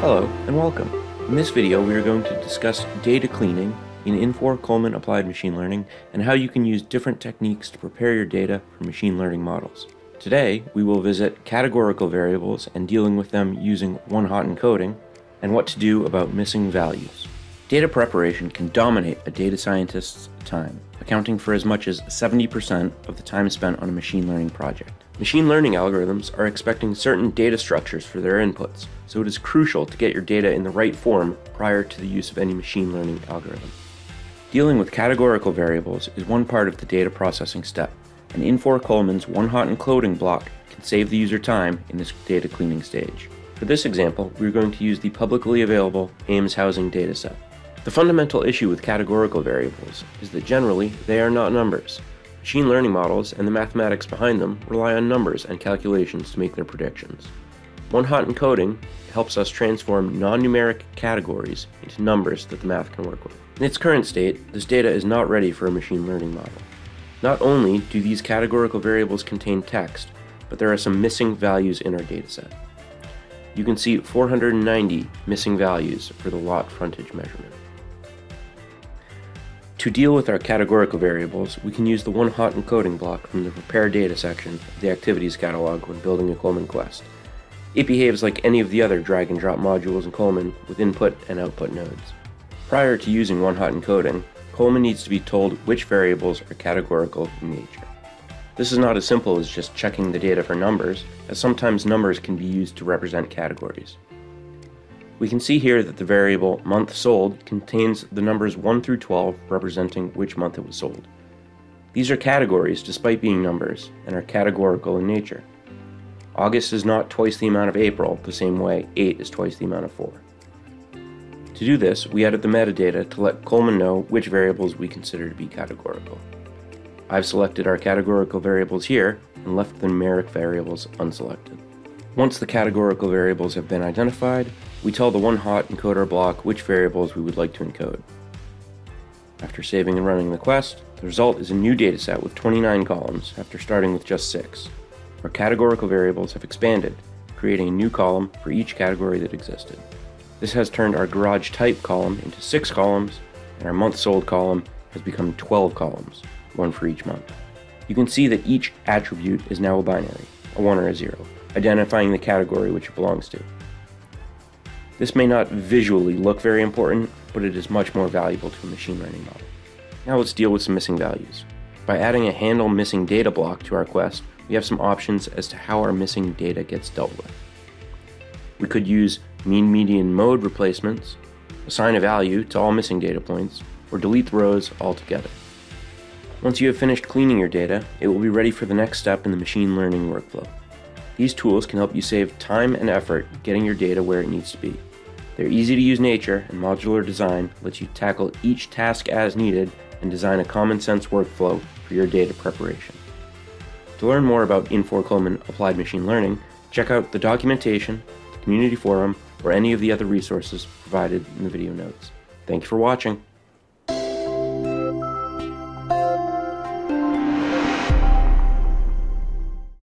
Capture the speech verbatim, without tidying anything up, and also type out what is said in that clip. Hello and welcome. In this video we are going to discuss data cleaning in Infor Coleman Applied Machine Learning and how you can use different techniques to prepare your data for machine learning models. Today we will visit categorical variables and dealing with them using one-hot encoding and what to do about missing values. Data preparation can dominate a data scientist's time, accounting for as much as seventy percent of the time spent on a machine learning project. Machine learning algorithms are expecting certain data structures for their inputs, so it is crucial to get your data in the right form prior to the use of any machine learning algorithm. Dealing with categorical variables is one part of the data processing step, and Infor Coleman's one-hot encoding block can save the user time in this data cleaning stage. For this example, we are going to use the publicly available Ames housing dataset. The fundamental issue with categorical variables is that generally they are not numbers. Machine learning models and the mathematics behind them rely on numbers and calculations to make their predictions. One-hot encoding helps us transform non-numeric categories into numbers that the math can work with. In its current state, this data is not ready for a machine learning model. Not only do these categorical variables contain text, but there are some missing values in our dataset. You can see four hundred ninety missing values for the lot frontage measurement. To deal with our categorical variables, we can use the one-hot encoding block from the Prepare Data section of the Activities Catalog when building a Coleman Quest. It behaves like any of the other drag-and-drop modules in Coleman with input and output nodes. Prior to using one-hot encoding, Coleman needs to be told which variables are categorical in nature. This is not as simple as just checking the data for numbers, as sometimes numbers can be used to represent categories. We can see here that the variable month sold contains the numbers one through twelve representing which month it was sold. These are categories despite being numbers and are categorical in nature. August is not twice the amount of April the same way eight is twice the amount of four. To do this, we added the metadata to let Coleman know which variables we consider to be categorical. I've selected our categorical variables here and left the numeric variables unselected. Once the categorical variables have been identified, we tell the one-hot encoder block which variables we would like to encode. After saving and running the quest, the result is a new dataset with twenty-nine columns after starting with just six. Our categorical variables have expanded, creating a new column for each category that existed. This has turned our garage type column into six columns, and our month sold column has become twelve columns, one for each month. You can see that each attribute is now a binary, a one or a zero, identifying the category which it belongs to. This may not visually look very important, but it is much more valuable to a machine learning model. Now let's deal with some missing values. By adding a handle missing data block to our quest, we have some options as to how our missing data gets dealt with. We could use mean, median, mode replacements, assign a value to all missing data points, or delete the rows altogether. Once you have finished cleaning your data, it will be ready for the next step in the machine learning workflow. These tools can help you save time and effort getting your data where it needs to be. Their easy-to-use nature and modular design lets you tackle each task as needed and design a common-sense workflow for your data preparation. To learn more about Infor Coleman Applied Machine Learning, check out the documentation, the community forum, or any of the other resources provided in the video notes. Thank you for watching.